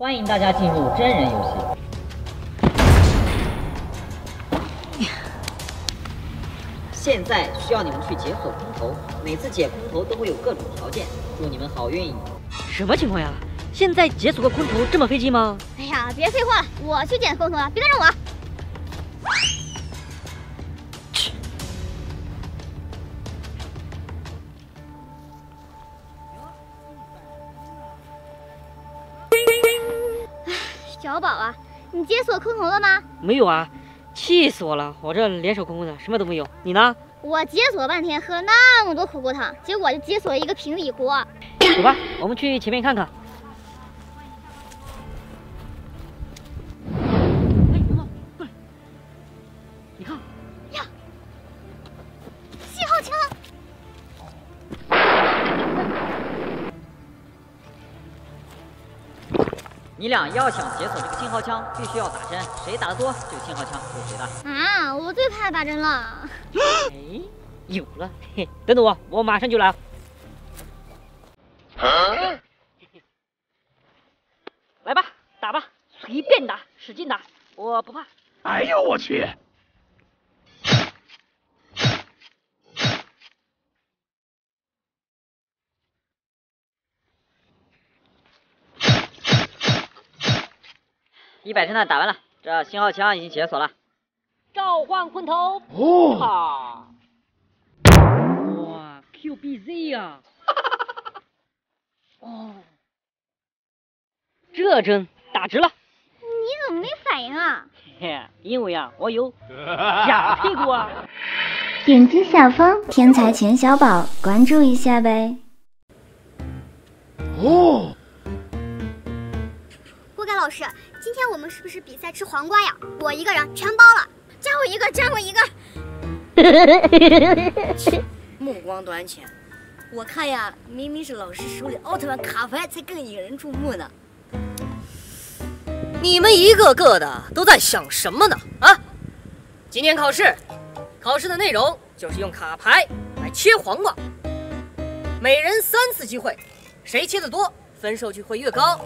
欢迎大家进入真人游戏。现在需要你们去解锁空投，每次解空投都会有各种条件，祝你们好运。什么情况呀？现在解锁个空投这么费劲吗？哎呀，别废话了，我去捡空投啊，别跟着我。 小宝啊，你解锁空投了吗？没有啊，气死我了！我这两手空空的，什么都没有。你呢？我解锁半天，喝那么多火锅汤，结果就解锁了一个平底锅。走吧，我们去前面看看。哎，妈妈，过来，你看呀，信号枪。 你俩要想解锁这个信号枪，必须要打针，谁打得多，这个信号枪就谁的。啊，我最怕打针了。哎，有了，嘿，等等我，我马上就来。来吧，打吧，随便打，使劲打，我不怕。哎呦我去！ 100针弹打完了，这信号枪已经解锁了。召唤魂头！哦，哇 ，QBZ 啊！哦，这针打直了。你怎么没反应啊？嘿，因为啊，我有假屁股啊！点击下方天才钱小宝关注一下呗。哦，锅盖老师。 今天我们是不是比赛吃黄瓜呀？我一个人全包了，加我一个，加我一个。目光短浅，我看呀，明明是老师手里奥特曼卡牌才更引人注目呢。你们一个个的都在想什么呢？啊，今天考试，考试的内容就是用卡牌来切黄瓜，每人3次机会，谁切得多，分数就会越高。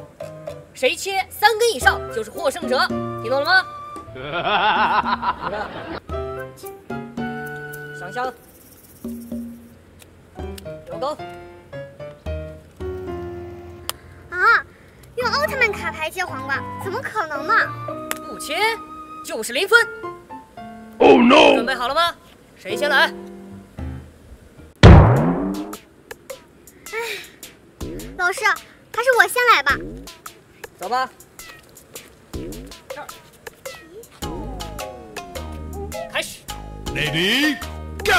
谁切3根以上就是获胜者，听懂了吗？上香，有钩。啊，用奥特曼卡牌切黄瓜，怎么可能呢？不切就是0分。Oh no！ 准备好了吗？谁先来？哎，老师，还是我先来吧。 走吧。开始。Ready, go。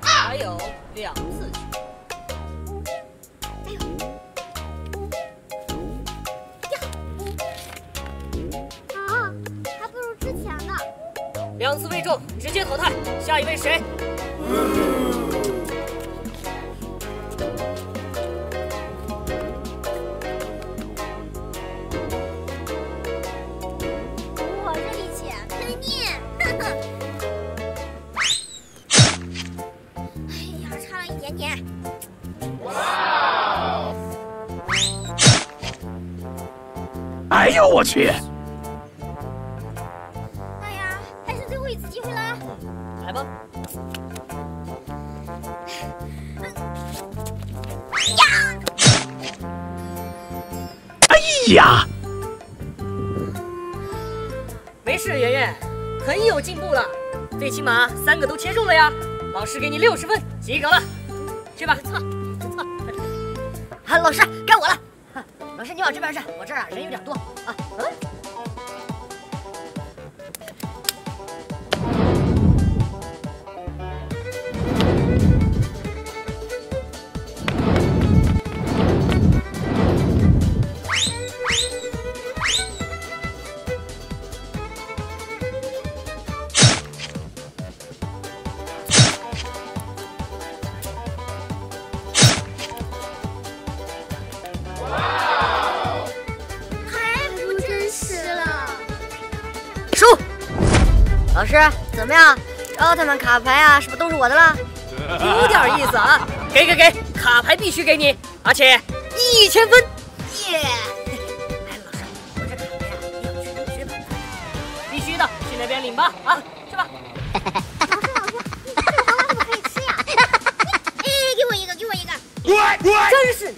还有2次。哎呦！啊，还不如之前的。2次未中，直接淘汰。下一位谁？ 哎呦我去！哎呀，还剩最后1次机会了，来吧！呀！哎呀！没事，圆圆，很有进步了，最起码3个都切中了呀！老师给你60分，及格了，去吧！不错。啊，老师，该我了。 老师，你往这边站，我这儿啊人有点多啊。嗯。老师怎么样？奥特曼卡牌啊，是不是都是我的了？有点意思啊！给，卡牌必须给你！而且1000分，耶！哎，老师，我这卡呀要去美学版，必须的，去那边领吧，啊，去吧。老师，这个黄瓜怎么可以吃呀？哎，给我一个，给我一个。真是。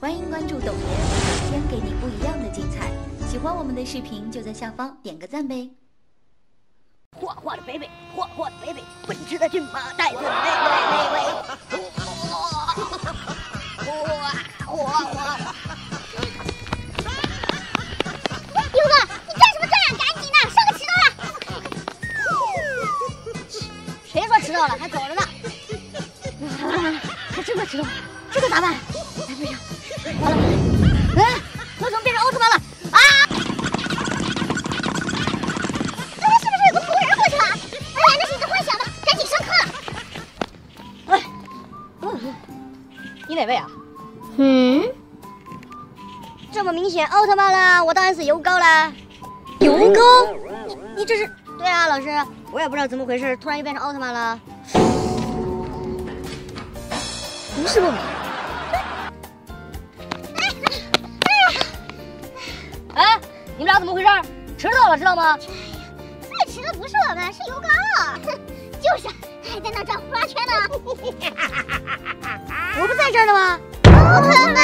欢迎关注董爷，每天给你不一样的精彩。喜欢我们的视频就在下方点个赞呗。 霍霍的北北，霍霍的北北，奔驰的骏马带着那位，霍！刘哥，你站什么站？赶紧的，上课迟到了！谁说迟到了？还走着呢！还真的迟到了，这可咋办？哎，不行，完了！哎，我怎么变成奥特曼了？啊！ 你哪位啊？嗯，这么明显，奥特曼啦，我当然是油膏啦。油膏？你这是？对啊，老师，我也不知道怎么回事，突然就变成奥特曼了。不是我。哎，你们俩怎么回事？迟到了，知道吗？最迟的不是我们，是油膏。就是。 还在那转呼啦圈呢！我不在这儿呢吗？奥特曼，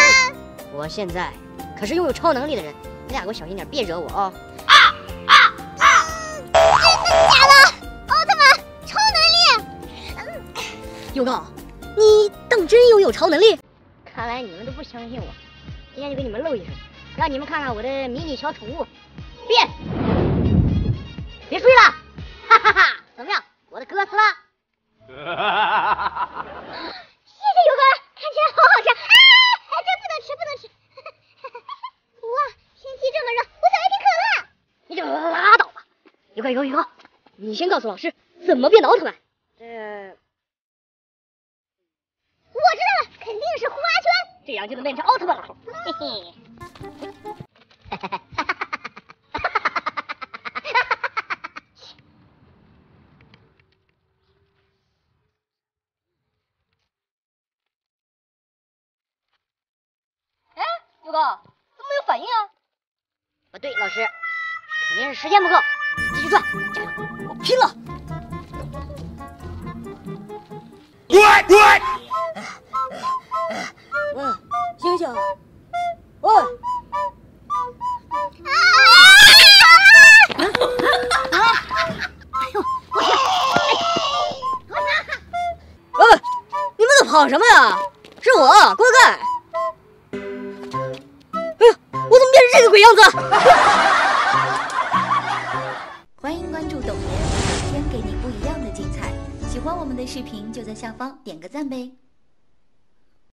我现在可是拥有超能力的人，你俩给我小心点，别惹我啊！真的假的？奥特曼超能力？油膏，你当真拥有超能力？看来你们都不相信我，今天就给你们露一手，让你们看看我的迷你小宠物变！别睡了，哈哈哈！怎么样，我的哥斯拉？ 谢谢油膏，看起来好好吃啊！这不能吃，不能吃！哇，天气这么热，我想要点可乐。你就拉倒吧！油膏，你先告诉老师怎么变的奥特曼。我知道了，肯定是呼啦圈，这样就能变成奥特曼了。嘿嘿。油膏怎么没有反应啊？不对，老师，肯定是时间不够，继续转，加油，我拼了！醒醒！喂！哎呦，我天！喂，你们在跑什么呀？是我，锅盖。 这个鬼样子！欢迎关注董爷，每天给你不一样的精彩。喜欢我们的视频就在下方点个赞呗。